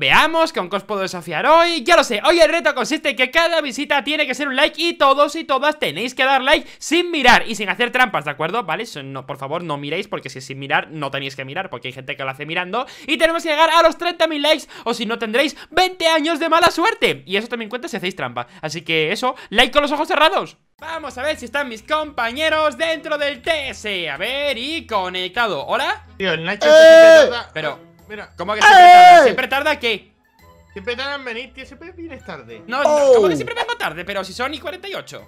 Veamos con qué os puedo desafiar hoy. Ya lo sé, hoy el reto consiste en que cada visita tiene que ser un like y todos y todas tenéis que dar like sin mirar y sin hacer trampas, ¿de acuerdo? Vale, no, por favor no miréis, porque si es sin mirar no tenéis que mirar, porque hay gente que lo hace mirando. Y tenemos que llegar a los 30.000 likes o si no tendréis 20 años de mala suerte. Y eso también cuenta si hacéis trampa. Así que eso, like con los ojos cerrados. Vamos a ver si están mis compañeros dentro del TS. A ver, y conectado. ¿Hola? Tío, el Nacho siempre tarda. Pero, mira, ¿cómo que siempre tarda? ¿Siempre tarda qué? Siempre tarda en venir, tío, siempre vienes tarde. No, no, ¿cómo que siempre vengo tarde? Pero si son y 48.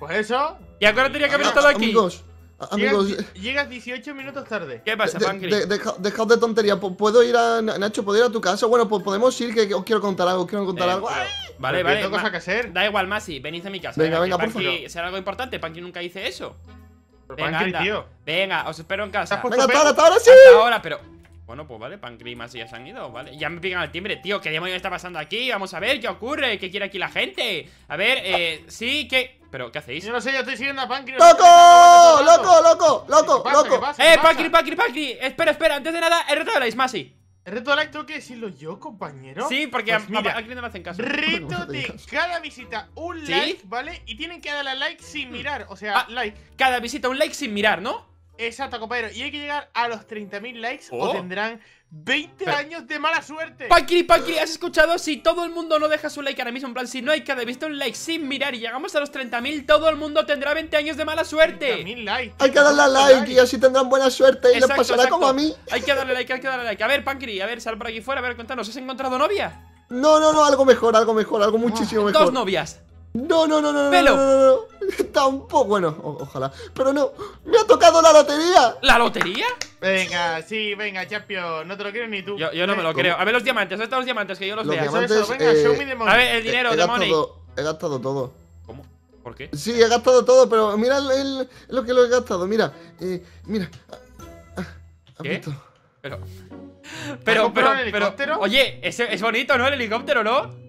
Pues eso. Y ahora tenía que haber estado aquí. Amigos, llegas 18 minutos tarde. ¿Qué pasa, Pancri? Dejad de tontería. ¿Puedo ir a Nacho? ¿Puedo ir a tu casa? Bueno, pues podemos ir, que os quiero contar algo. Vale, vale. Tengo cosas que hacer. Da igual, Massi, venid a mi casa. Venga, venga, por favor. ¿Será algo importante? Pancri nunca dice eso. Venga, Pancri, tío. Venga, os espero en casa. Venga, hasta ahora sí. Hasta ahora, pero. Bueno, pues vale, Pancri y Massi ya se han ido, vale. Ya me pican al timbre, tío. ¿Qué demonios está pasando aquí? Vamos a ver qué ocurre, qué quiere aquí la gente. A ver, sí, que. ¿Pero qué hacéis? Yo no sé, yo estoy siguiendo a Pancri. ¡Loco! ¡Loco, loco, loco, loco! ¡Pancri, Pancri, Pancri! Espera, espera, antes de nada, el reto de likes, Massi. ¿El reto de like tengo que decirlo yo, compañero? Sí, porque pues a Pancri no me hacen caso. Reto de cada visita un like, ¿vale? Y tienen que darle like sin mirar, o sea, like. Cada visita un like sin mirar, ¿no? Exacto, compañero. Y hay que llegar a los 30.000 likes o tendrán 20 años de mala suerte. Pancri, Pancri, ¿has escuchado? Si todo el mundo no deja su like ahora mismo, en plan, si no hay cada visita un like sin mirar y llegamos a los 30.000, todo el mundo tendrá 20 años de mala suerte. 30.000 likes. Hay que darle like y así tendrán buena suerte y les pasará como a mí. Hay que darle like, hay que darle like. A ver, Pancri, a ver, sal por aquí fuera, a ver, cuéntanos, ¿has encontrado novia? No, no, no, algo mejor, algo mejor, algo muchísimo mejor. Dos novias. No, no, no, no, Pelo. No. Tampoco, bueno, ojalá. Pero no, me ha tocado la lotería. ¿La lotería? Venga, sí, venga, Chapio, no te lo creo ni tú. Yo no me lo creo. A ver los diamantes, ¿dónde están los diamantes? Que yo los vea. Venga, show me the money. A ver, el dinero, the money. He gastado todo. ¿Cómo? ¿Por qué? Sí, he gastado todo, pero mira lo que lo he gastado, mira. Mira. ¿Qué? Visto. Pero, oye, es bonito, ¿no? El helicóptero, ¿no?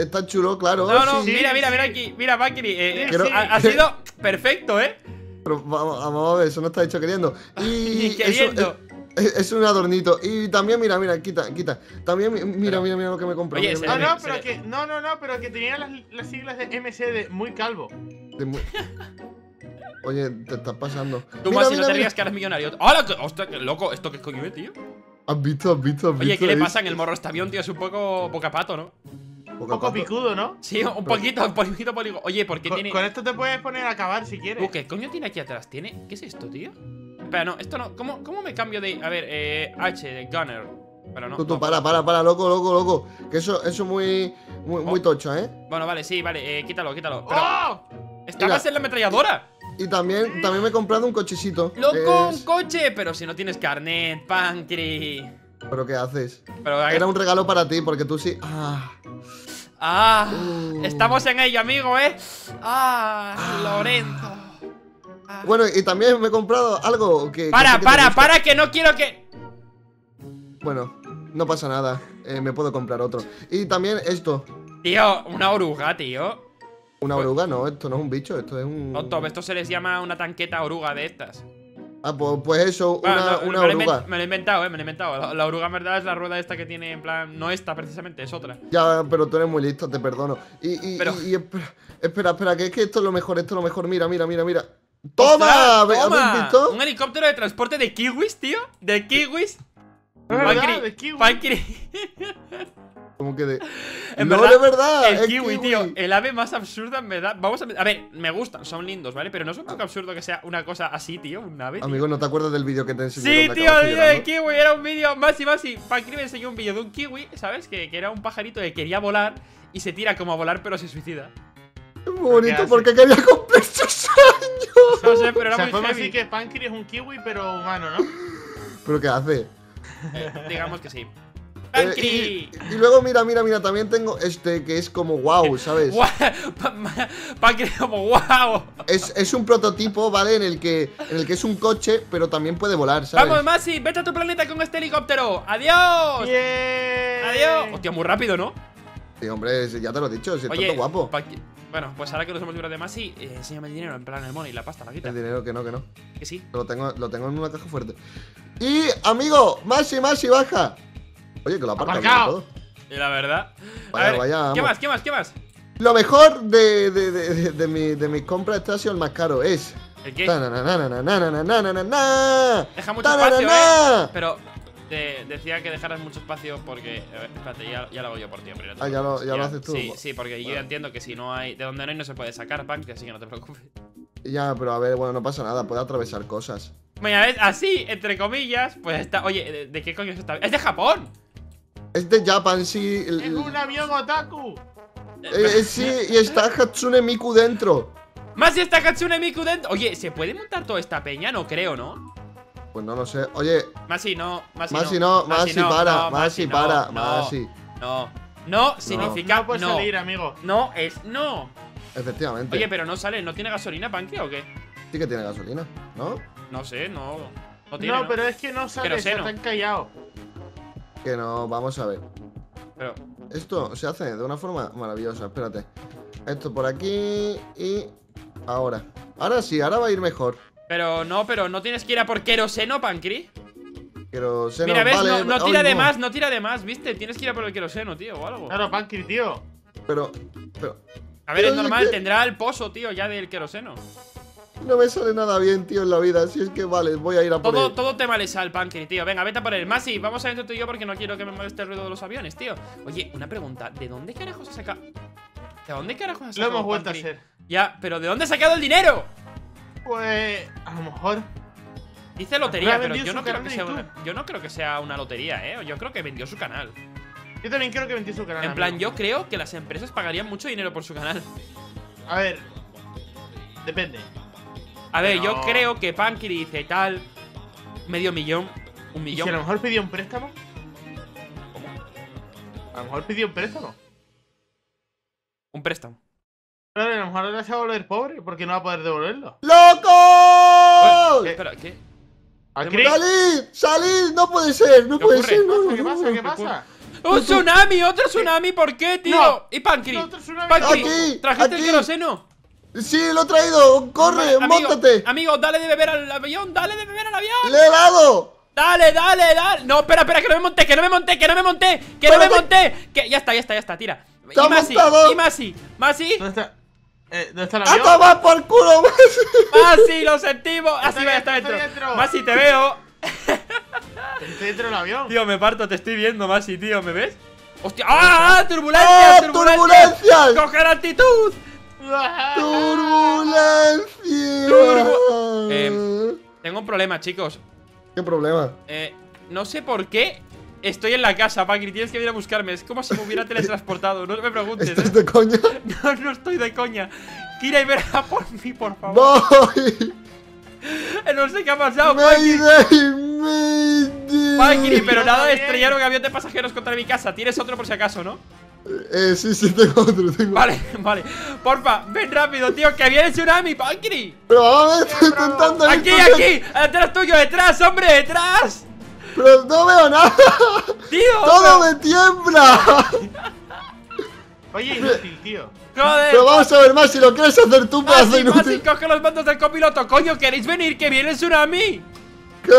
Está chulo, claro. No, no, sí, mira, mira, mira aquí. Mira, Pancri, ha sido perfecto, ¿eh? Pero vamos a ver, eso no está hecho queriendo. Y queriendo. Es un adornito. Y también, mira, mira, quita, quita. También, mira, mira, mira lo que me compré. Oye, pero que tenía las siglas de MC de muy calvo. Oye, te estás pasando. Tú, más si no te rías que eres millonario. ¡Hola! ¡Hostia, qué loco! ¿Esto qué coño es, tío? ¿Has visto, has visto, has visto? Oye, ¿qué le pasa en el morro este avión, tío? Es un poco bocapato, ¿no? Un poco picudo, ¿no? Sí, un poquito polígono. Oye, ¿por qué tiene...? Con esto te puedes poner a acabar si quieres. ¿Qué coño tiene aquí atrás? ¿Qué es esto, tío? Espera, no, esto no... ¿Cómo me cambio de...? A ver, H, de Gunner. Pero no... Tú, para, loco, loco, loco. Que eso es muy tocho, ¿eh? Bueno, vale, sí, vale, quítalo, quítalo. Pero... ¡Oh! ¡Está más en la ametralladora! Y también me he comprado un cochecito. ¡Loco, un coche! Pero si no tienes carnet, Pancri. ¿Pero qué haces? Era un regalo para ti, porque tú sí... Estamos en ello, amigo, ¿eh? Lorenzo. Bueno, y también me he comprado algo que... Para, que no quiero que... Bueno, no pasa nada, me puedo comprar otro. Y también esto. Tío, una oruga, tío. Una oruga, no, esto no es un bicho, esto es un... No, esto se les llama una tanqueta oruga de estas. Ah, pues eso, una oruga. Me lo he inventado, me lo he inventado. La oruga en verdad es la rueda esta que tiene, en plan, no esta precisamente, es otra. Ya, pero tú eres muy listo, te perdono. Y espera, que es que esto es lo mejor, esto es lo mejor. Mira, mira, mira, mira. ¡Toma! ¿Has visto? Un helicóptero de transporte de kiwis, tío. De kiwis. Pancri. Como que de... No, de verdad. El kiwi, tío. El ave más absurda, en verdad. Vamos a ver, me gustan, son lindos, ¿vale? Pero no es un poco absurdo que sea una cosa así, tío. Un ave. Tío. Amigo, ¿no te acuerdas del vídeo que te enseñé? Sí, tío, el vídeo de kiwi. Era un vídeo. Massi. Pancri me enseñó un vídeo de un kiwi, ¿sabes? Que era un pajarito que quería volar y se tira como a volar, pero se suicida. Es muy bonito porque quería cumplir sus años. No sé, pero era muy heavy. Así que Pancri es un kiwi, pero humano, ¿no? ¿Pero qué hace? Digamos que sí. Y luego mira, también tengo este que es como wow, ¿sabes? Pancri como wow. Es un prototipo, ¿vale? En el que es un coche, pero también puede volar, ¿sabes? Vamos, Massi, vete a tu planeta con este helicóptero. ¡Adiós! Yeah. ¡Adiós! Hostia, muy rápido, ¿no? Sí, hombre, ya te lo he dicho, si es guapo. Bueno, pues ahora que nos hemos librado de Massi, enséñame el dinero, en plan el money, la pasta, la quita. El dinero que no. Que sí. Lo tengo en una caja fuerte. Y, amigo, Massi, baja. Oye, que lo aparca todo. la verdad. Vaya, a ver, vaya, ¿qué más? ¿Qué más? ¿Qué más? Lo mejor de mi compra este ha sido el más caro. Es... ¿El qué? Deja mucho espacio, ¿eh? Pero te decía que dejaras mucho espacio porque... A ver, espérate, ya lo hago yo por ti, hombre. Ah, ya lo haces tú. Sí, sí, porque yo ya entiendo que si no hay... De donde no hay no se puede sacar, Pancri, así que no te preocupes. Ya, pero a ver, bueno, no pasa nada. Puede atravesar cosas. Mira, es así, entre comillas, pues está... Oye, ¿de qué coño es esta? ¡Es de Japón! Es de Japan, sí. ¡Es un avión otaku! Sí, y está Hatsune Miku dentro. ¡Massi está Hatsune Miku dentro! Oye, ¿se puede montar toda esta peña? No creo, ¿no? Pues no lo sé. Oye... Massi, no. Massi, no. Massi, para. Massi, para. Massi. No. No significa no. No puedes salir, amigo. No, es no. Efectivamente. Oye, pero no sale. ¿No tiene gasolina, Pancri, o qué? Sí que tiene gasolina, ¿no? No sé, no. No tiene, no, pero es que no sale. Se están callados. Que no, vamos a ver. Pero... Esto se hace de una forma maravillosa. Espérate. Esto por aquí y... Ahora. Ahora sí, ahora va a ir mejor. Pero no tienes que ir a por queroseno, Pancri. Queroseno, mira, ves, vale, no tira de más, no tira de más, ¿viste? Tienes que ir a por el queroseno, tío, o algo. Claro, Pancri, tío. Pero... A ver, es normal, que... tendrá el pozo, tío, ya del queroseno. No me sale nada bien, tío, en la vida. Así es que, vale, voy a ir a por él. Todo te vale sal, Pancri, tío. Venga, vete a por él. Massi, vamos a dentro tú y yo porque no quiero que me moleste el ruido de los aviones, tío. Oye, una pregunta. ¿De dónde carajos ha sacado? ¿De dónde carajos ha sacado? Lo hemos vuelto a hacer. Ya, pero ¿de dónde ha sacado el dinero? Pues... a lo mejor... Dice lotería, pero yo no creo que sea una... Yo no creo que sea una lotería, ¿eh? Yo creo que vendió su canal. Yo también creo que vendió su canal. En plan, yo creo que las empresas pagarían mucho dinero por su canal. A ver... Depende. A ver, yo creo que Pancri dice tal, $500,000, $1.000.000. ¿Y si a lo mejor pidió un préstamo? ¿Cómo? A lo mejor pidió un préstamo. Un préstamo. Pero a lo mejor ahora se va a volver pobre porque no va a poder devolverlo. ¡Loco! Bueno, espera, ¿qué? ¡Salid! ¡Salid! ¡No puede ser! ¡No puede ser! ¿Qué pasa? ¿Qué pasa? ¡Un tsunami! ¡Otro tsunami! ¿Por qué, tío? No. ¿Y Pancri? No, otro tsunami. ¡Pancri! ¡Trajiste el queroseno! Sí, lo he traído. Corre, amigo, móntate. Amigo, dale de beber al avión. Dale de beber al avión. Le he dado. Dale, dale, dale. No, espera, espera, que no me monté, que no me monté, que no me monté, que no me monté. Que ya está, tira. Y Massi. ¿Dónde está el avión? ¡A tomar por culo, Massi! Massi, lo sentimos. Así va, está dentro. Massi, te veo. Estoy dentro del avión. Tío, me parto, te estoy viendo, Massi, tío, ¿me ves? ¡Hostia! ¡Ah! ¡Turbulencias! ¡Turbulencias! ¡Coger actitud! ¡Turbulencia! Tengo un problema, chicos. ¿Qué problema? No sé por qué estoy en la casa, Pancri. Tienes que venir a buscarme. Es como si me hubiera teletransportado. No me preguntes. ¿Estás de coña? No, no estoy de coña. Gira y verá por mí, por favor. ¡Voy! No sé qué ha pasado, Pancri. Pancri, pero nada de estrellar un avión de pasajeros contra mi casa. Tienes otro por si acaso, ¿no? Sí, tengo otro, Vale, porfa, ven rápido, tío, que viene el tsunami, Pancri. Pero vamos, estoy intentando... Aquí, detrás tuyo, detrás, hombre, detrás. Pero no veo nada. Tío, todo me tiembla. Oye, inútil, tío. Joder. Pero vamos a ver, más, si lo quieres hacer tú, para hacer inútil. Coge los mandos del copiloto, coño, ¿queréis venir? Que viene el tsunami. Que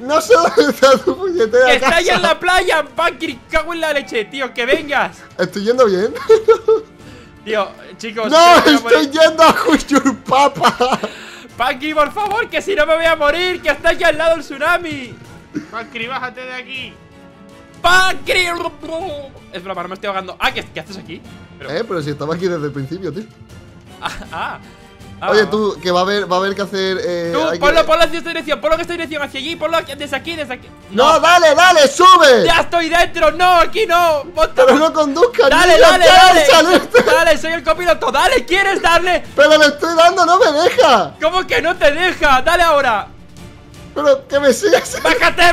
no sé dónde está tu puñetera casa. Está allá en la playa, Pancri, cago en la leche, tío, que vengas. ¿Estoy yendo bien? Tío, chicos. ¡No, estoy yendo a Jujurpapa! Pancri, por favor, que si no me voy a morir, que está allá al lado el tsunami. Pancri, bájate de aquí. Pancri. Es broma, no me estoy ahogando. Ah, ¿qué haces aquí? Pero si estaba aquí desde el principio, tío. Oye, tú, que va a haber que hacer... tú, ponlo hacia esta dirección, ponlo que esta dirección hacia allí, ponlo desde aquí. ¡No, dale, sube! ¡Ya estoy dentro! ¡No, aquí no! ¡Pero no conduzcas! ¡Dale, soy el copiloto! ¡Dale, quieres darle! ¡Pero le estoy dando, no me deja! ¿Cómo que no te deja? ¡Dale ahora! ¡Pero que me sigas! ¡Bájate!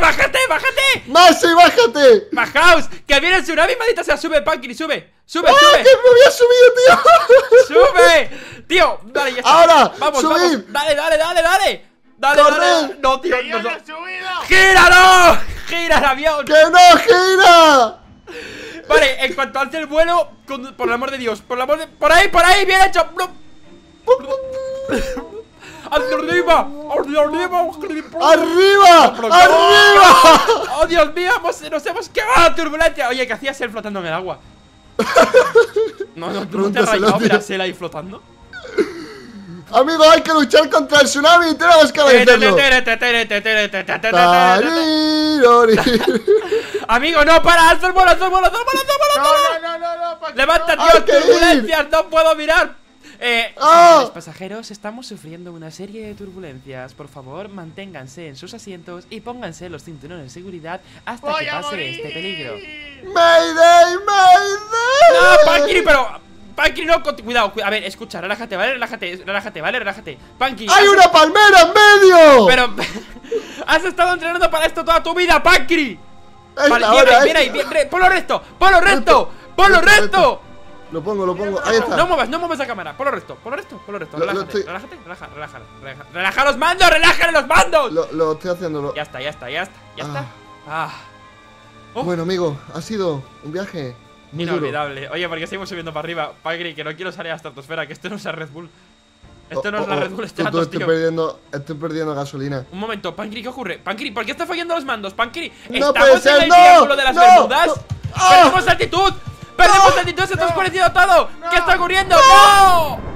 ¡Massi, bájate! ¡Bajaos! ¡Que viene el tsunami, maldita sea! ¡Sube, Pancri, sube! ¡Sube! ¡Que me había subido, tío! ¡Sube! Tío, dale, ya está. ¡Ahora! ¡Vamos, subid! ¡Vamos! ¡Dale! ¡Dale! ¡No, tío! ¡Que yo no he subido! ¡Gíralo! ¡Gira el avión! ¡Que no gira! Vale, en cuanto alce el vuelo, por el amor de Dios, por el amor de... ¡Por ahí! ¡Bien hecho! ¡Hacia arriba! ¡Hacia arriba! ¡Arriba! ¡Arriba! ¡Oh, Dios mío! ¡Nos hemos quemado, turbulencia! Oye, ¿qué hacías él flotando en el agua? No, tú no te has rayado, pero él ahí flotando. Amigo, hay que luchar contra el tsunami y tenemos que vencerlo. Amigo, no, para, alza el vuelo, alza el vuelo, alza el vuelo, no. Levanta, tío, turbulencias, no puedo mirar. Los pasajeros, estamos sufriendo una serie de turbulencias. Por favor, manténganse en sus asientos y pónganse los cinturones de seguridad hasta que pase este peligro. ¡Mayday, mayday! No, Pancri, pero... Pancri, no, cuidado, a ver, escucha, relájate, ¿vale? Relájate. Pancri, ¡hay una palmera en medio! Pero... has estado entrenando para esto toda tu vida, Pancri. Vale, viene ahí, ponlo recto. Lo pongo, ahí está. No muevas la cámara, ponlo recto. Relájate, relaja los mandos, Lo estoy haciendo. Ya está. Bueno, amigo, ha sido un viaje inolvidable. Oye, porque seguimos subiendo para arriba, Pancri, que no quiero salir a la estratosfera, que esto no es la Red Bull. Esto no es la Red Bull, este dato, tío. Estoy perdiendo gasolina. Un momento, Pancri, ¿qué ocurre? Pancri, ¿por qué está fallando los mandos? Pancri, no estamos en el Triángulo de las Bermudas. ¡Perdemos altitud! ¡Perdemos altitud! ¡Se está oscureciendo todo! ¿Qué está ocurriendo? ¡No!